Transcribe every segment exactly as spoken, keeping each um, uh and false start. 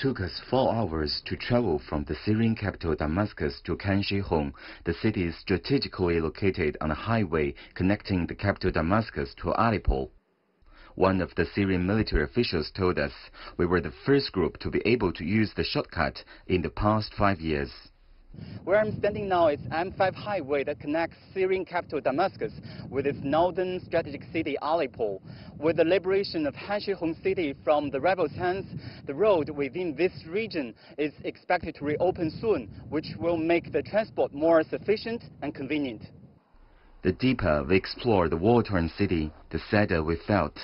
took us four hours to travel from the Syrian capital Damascus to Khan Sheikhoun. The city is strategically located on a highway connecting the capital Damascus to Aleppo. One of the Syrian military officials told us we were the first group to be able to use the shortcut in the past five years. Where I'm standing now is M five highway that connects Syrian capital Damascus with its northern strategic city Aleppo. With the liberation of Khan Sheikhoun city from the rebels' hands, the road within this region is expected to reopen soon, which will make the transport more sufficient and convenient. The deeper we explore the war-torn city, the sadder we felt.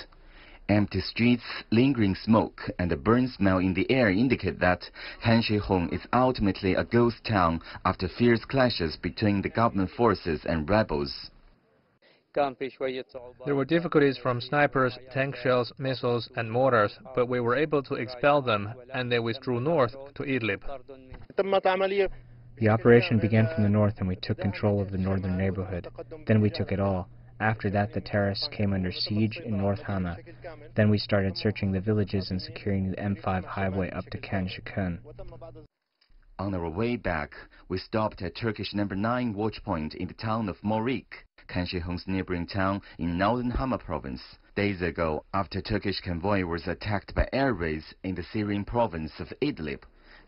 Empty streets, lingering smoke, and the burn smell in the air indicate that Khan Sheikhoun is ultimately a ghost town after fierce clashes between the government forces and rebels. There were difficulties from snipers, tank shells, missiles, and mortars, but we were able to expel them, and they withdrew north to Idlib. The operation began from the north, and we took control of the northern neighborhood. Then we took it all. After that, the terrorists came under siege in Northern Hama. Then we started searching the villages and securing the M five highway up to Khan Sheikhoun. On our way back, we stopped at Turkish number nine watch point in the town of Morik, Khan Sheikhoun's neighboring town in Northern Hama province. Days ago, after Turkish convoy was attacked by air raids in the Syrian province of Idlib,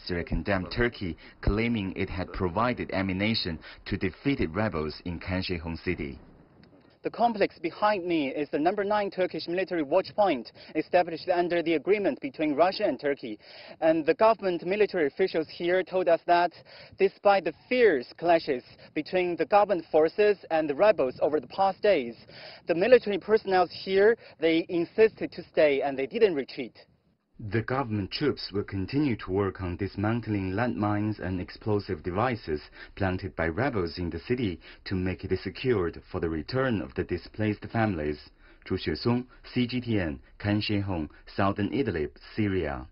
Syria condemned Turkey, claiming it had provided ammunition to defeated rebels in Khan Sheikhoun city. The complex behind me is the number nine Turkish military watch point established under the agreement between Russia and Turkey. And the government military officials here told us that despite the fierce clashes between the government forces and the rebels over the past days, the military personnel here, they insisted to stay and they didn't retreat. The government troops will continue to work on dismantling landmines and explosive devices planted by rebels in the city to make it secured for the return of the displaced families. Zhu Xuesong, C G T N, Khan Sheikhoun, Southern Idlib, Syria.